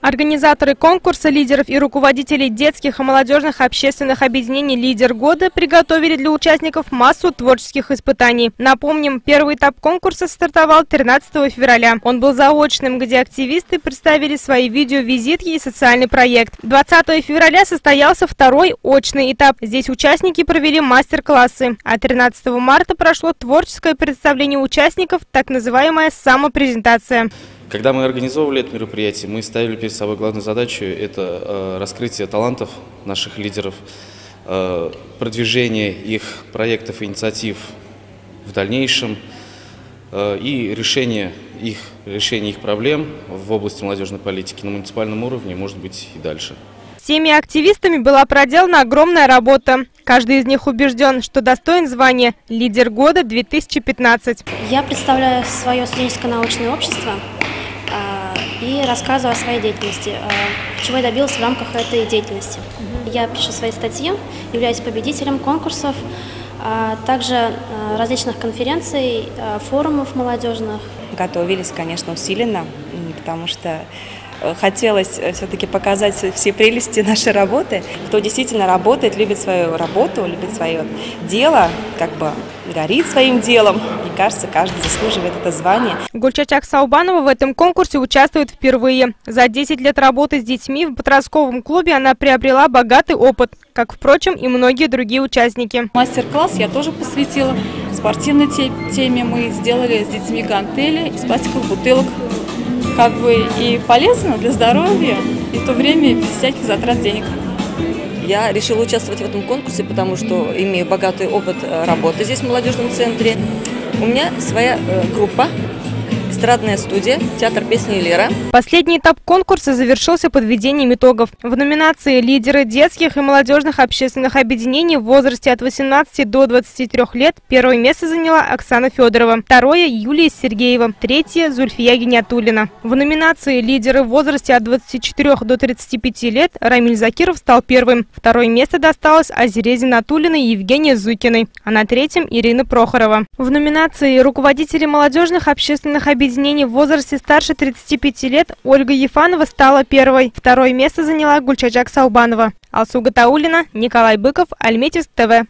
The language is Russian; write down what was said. Организаторы конкурса лидеров и руководителей детских и молодежных общественных объединений «Лидер года» приготовили для участников массу творческих испытаний. Напомним, первый этап конкурса стартовал 13 февраля. Он был заочным, где активисты представили свои видеовизитки и социальный проект. 20 февраля состоялся второй очный этап. Здесь участники провели мастер-классы. А 13 марта прошло творческое представление участников, так называемая самопрезентация. Когда мы организовывали это мероприятие, мы ставили перед собой главную задачу – это раскрытие талантов наших лидеров, продвижение их проектов и инициатив в дальнейшем и решение их проблем в области молодежной политики на муниципальном уровне, может быть, и дальше. Всеми активистами была проделана огромная работа. Каждый из них убежден, что достоин звания «Лидер года 2015». Я представляю свое студенческое научное общество и рассказываю о своей деятельности, чего я добилась в рамках этой деятельности. Я пишу свои статьи, являюсь победителем конкурсов, также различных конференций, форумов молодежных. Готовились, конечно, усиленно, потому что хотелось все-таки показать все прелести нашей работы. Кто действительно работает, любит свою работу, любит свое дело, как бы горит своим делом. Мне кажется, каждый заслуживает это звание. Гульчачак Саубанова в этом конкурсе участвует впервые. За 10 лет работы с детьми в подростковом клубе она приобрела богатый опыт, как, впрочем, и многие другие участники. Мастер-класс я тоже посвятила. В спортивной теме мы сделали с детьми гантели из пластиковых бутылок. Как бы и полезно для здоровья, и в то время без всяких затрат денег. Я решила участвовать в этом конкурсе, потому что имею богатый опыт работы здесь в молодежном центре. У меня своя группа. Эстрадная студия, театр песни «Лера». Последний этап конкурса завершился подведением итогов. В номинации «Лидеры детских и молодежных общественных объединений» в возрасте от 18 до 23 лет первое место заняла Оксана Федорова, второе – Юлия Сергеева, третье – Зульфия Гениатуллина. В номинации «Лидеры в возрасте от 24 до 35 лет» Рамиль Закиров стал первым. Второе место досталось Азерези Натулиной и Евгении Зукиной, а на третьем – Ирина Прохорова. В номинации «Руководители молодежных общественных объединений в возрасте старше 35 лет» Ольга Ефанова стала первой. Второе место заняла Гульчачак Саубанова. Алсу Гатаулина, Николай Быков, Альметьевск ТВ.